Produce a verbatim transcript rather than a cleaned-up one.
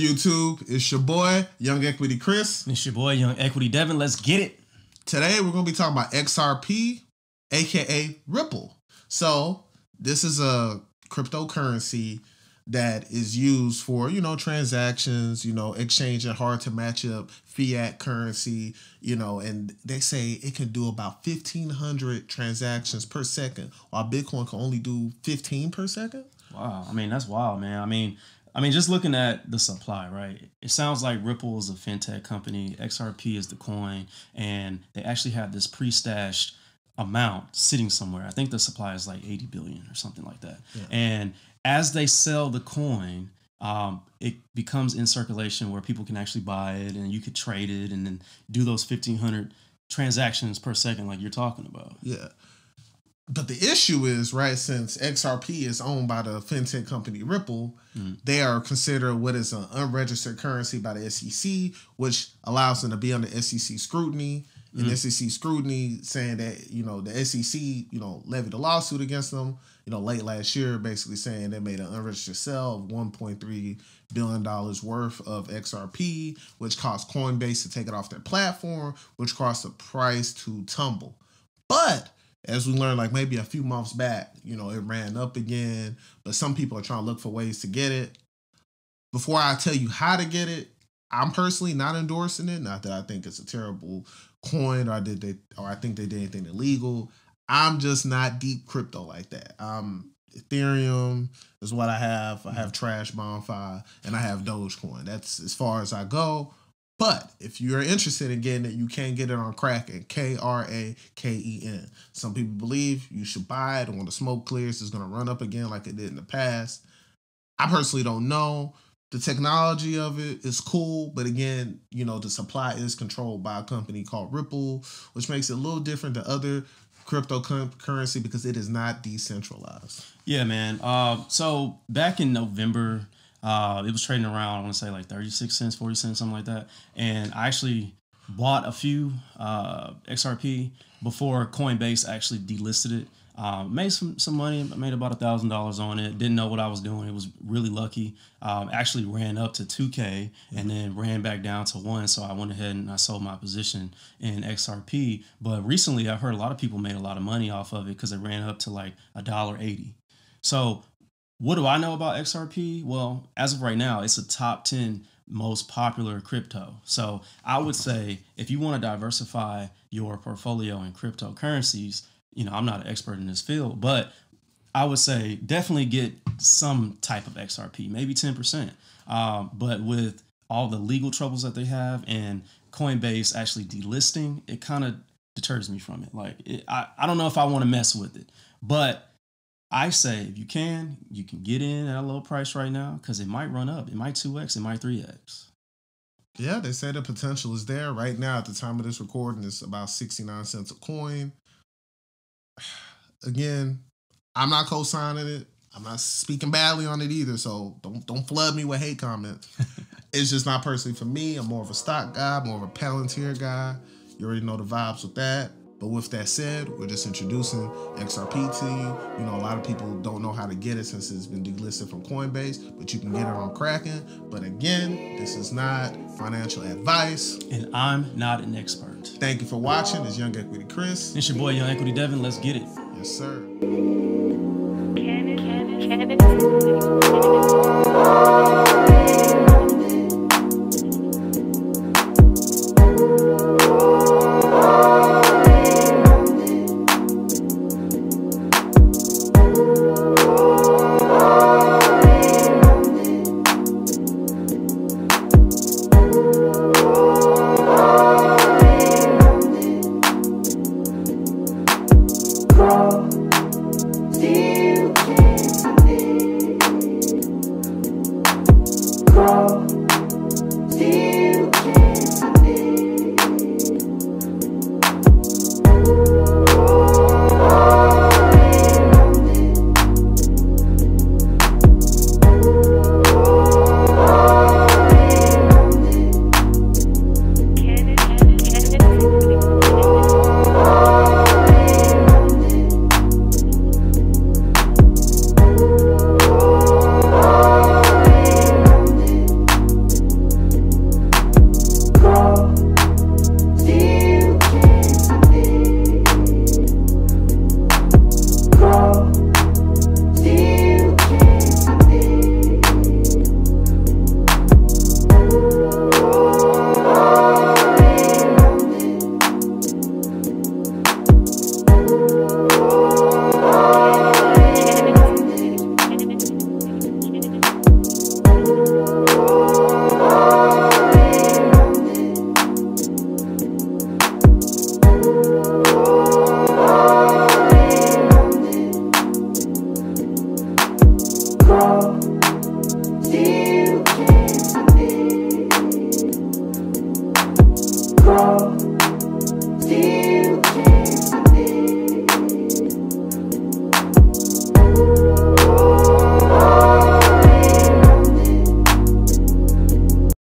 YouTube. It's your boy, Young Equity Chris. It's your boy, Young Equity Devin. Let's get it. Today, we're going to be talking about X R P, a k a. Ripple. So this is a cryptocurrency that is used for, you know, transactions, you know, exchanging hard to match up fiat currency, you know, and they say it can do about fifteen hundred transactions per second, while Bitcoin can only do fifteen per second. Wow. I mean, that's wild, man. I mean, I mean, just looking at the supply, right? It sounds like Ripple is a fintech company. X R P is the coin, and they actually have this pre-stashed amount sitting somewhere. I think the supply is like eighty billion or something like that. Yeah. And as they sell the coin, um, it becomes in circulation where people can actually buy it and you could trade it and then do those fifteen hundred transactions per second like you're talking about. Yeah. But the issue is, right, since X R P is owned by the fintech company Ripple, mm-hmm. they are considered what is an unregistered currency by the S E C, which allows them to be under S E C scrutiny. And mm-hmm. S E C scrutiny saying that, you know, the S E C, you know, levied a lawsuit against them, you know, late last year, basically saying they made an unregistered sale of one point three billion dollars worth of X R P, which caused Coinbase to take it off their platform, which caused the price to tumble. But as we learned, like maybe a few months back, you know, it ran up again, but some people are trying to look for ways to get it. Before I tell you how to get it, I'm personally not endorsing it. Not that I think it's a terrible coin, or I did they, or I think they did anything illegal. I'm just not deep crypto like that. Um, Ethereum is what I have. I have Trash Bonfire, and I have Dogecoin. That's as far as I go. But if you're interested in getting it, you can get it on Kraken, K R A K E N. Some people believe you should buy it, and when the smoke clears, it's going to run up again like it did in the past. I personally don't know. The technology of it is cool, but again, you know, the supply is controlled by a company called Ripple, which makes it a little different than other cryptocurrency because it is not decentralized. Yeah, man. Uh, so back in November, uh, it was trading around, I want to say like thirty-six cents, forty cents, something like that. And I actually bought a few uh, X R P before Coinbase actually delisted it. Um, made some, some money. I made about one thousand dollars on it. Didn't know what I was doing. It was really lucky. Um, actually ran up to two K mm-hmm. and then ran back down to one. So I went ahead and I sold my position in X R P. But recently I've heard a lot of people made a lot of money off of it because it ran up to like a dollar eighty. So what do I know about X R P? Well, as of right now, it's a top ten most popular crypto. So I would say if you want to diversify your portfolio in cryptocurrencies, you know, I'm not an expert in this field, but I would say definitely get some type of X R P, maybe ten percent. Um, but with all the legal troubles that they have and Coinbase actually delisting, it kind of deters me from it. Like, it, I, I don't know if I want to mess with it, but I say if you can, you can get in at a low price right now because it might run up. It might two X, it might three X. Yeah, they say the potential is there. Right now, at the time of this recording, it's about sixty-nine cents a coin. Again, I'm not co-signing it. I'm not speaking badly on it either, so don't don't flood me with hate comments. It's just not personally for me. I'm more of a stock guy, more of a Palantir guy. You already know the vibes with that. But with that said, we're just introducing X R P to you. You know, a lot of people don't know how to get it since it's been delisted from Coinbase, but you can get it on Kraken. But again, this is not financial advice. And I'm not an expert. Thank you for watching. It's Young Equity Chris. It's your boy, Young Equity Devin. Let's get it. Yes, sir. Cannon, cannon, cannon.